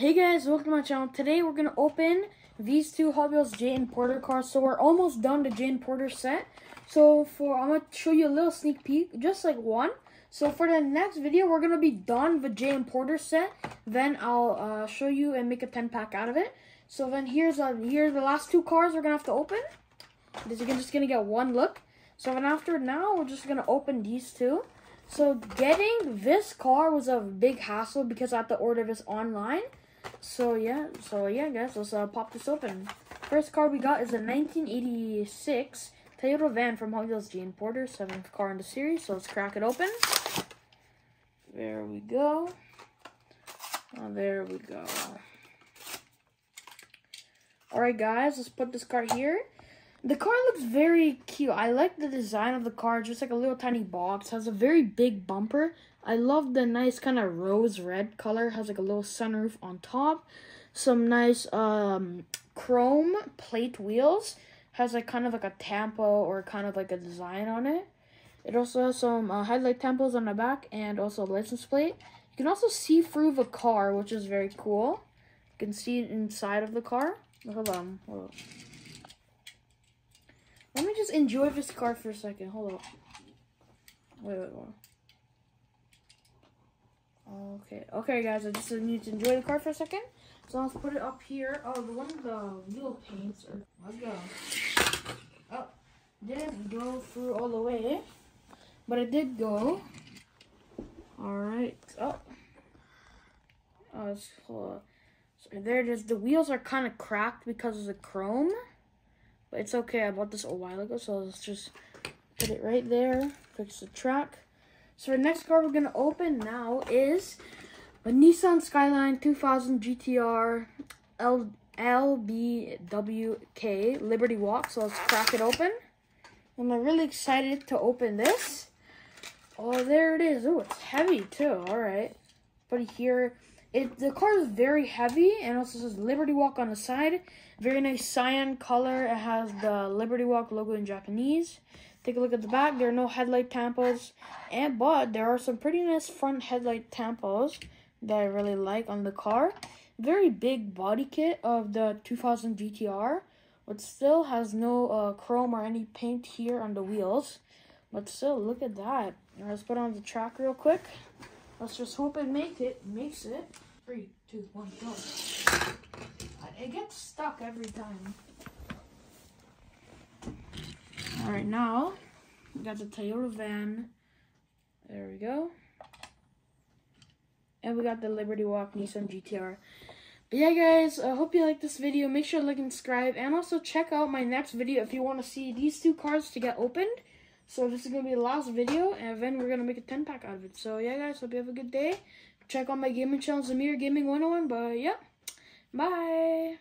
Hey guys, welcome to my channel. Today we're going to open these two Hot Wheels Jay and Porter cars. So we're almost done the Jay and Porter set. So I'm going to show you a little sneak peek, just like one. So for the next video, we're going to be done the Jay and Porter set. Then I'll show you and make a 10 pack out of it. So then here's the last two cars we're going to have to open. This is just going to get one look. So then after now, we're just going to open these two. So getting this car was a big hassle because I had to order this online. So yeah, guys, let's pop this open. First car we got is a 1986 Toyota van from Hot Wheels Jay and Porter, 7th car in the series. So let's crack it open. There we go. Oh, there we go. All right, guys, let's put this car here. The car looks very cute. I like the design of the car, just like a little tiny box. It has a very big bumper. I love the nice kind of rose red color. It has like a little sunroof on top. Some nice chrome plate wheels. It has like kind of like a tampo or kind of like a design on it. It also has some highlight tampos on the back and also a license plate. You can also see through the car, which is very cool. You can see inside of the car. Hold on. Let me just enjoy this car for a second. Hold on. Wait. Okay, guys, I just need to enjoy the car for a second. So let's put it up here. Oh, the one of the wheel paints. Let's go. Oh, didn't go through all the way, but it did go. All right. Oh, hold on. So there it is. The wheels are kind of cracked because of the chrome, but it's okay. I bought this a while ago, so let's just put it right there. Fix the track. So the next car we're going to open now is a Nissan Skyline 2000 GT-R LBWK Liberty Walk. So let's crack it open. I'm really excited to open this. Oh, there it is. Oh, it's heavy too. All right. But here, the car is very heavy and also says Liberty Walk on the side. Very nice cyan color. It has the Liberty Walk logo in Japanese. Take a look at the back. There are no headlight tampos, but there are some pretty nice front headlight tampos that I really like on the car. Very big body kit of the 2000 GT-R, but still has no chrome or any paint here on the wheels. But still, look at that. Let's put on the track real quick. Let's just hope it makes it. 3, 2, 1, go. It gets stuck every time. All right, now we got the Toyota van. There we go. And we got the Liberty Walk Nissan GT-R. But yeah, guys, I hope you liked this video. Make sure to like and subscribe. And also check out my next video if you want to see these two cars to get opened. So this is going to be the last video. And then we're going to make a 10 pack out of it. So yeah, guys, hope you have a good day. Check out my gaming channel, Zamir Gaming 101. But yeah, bye.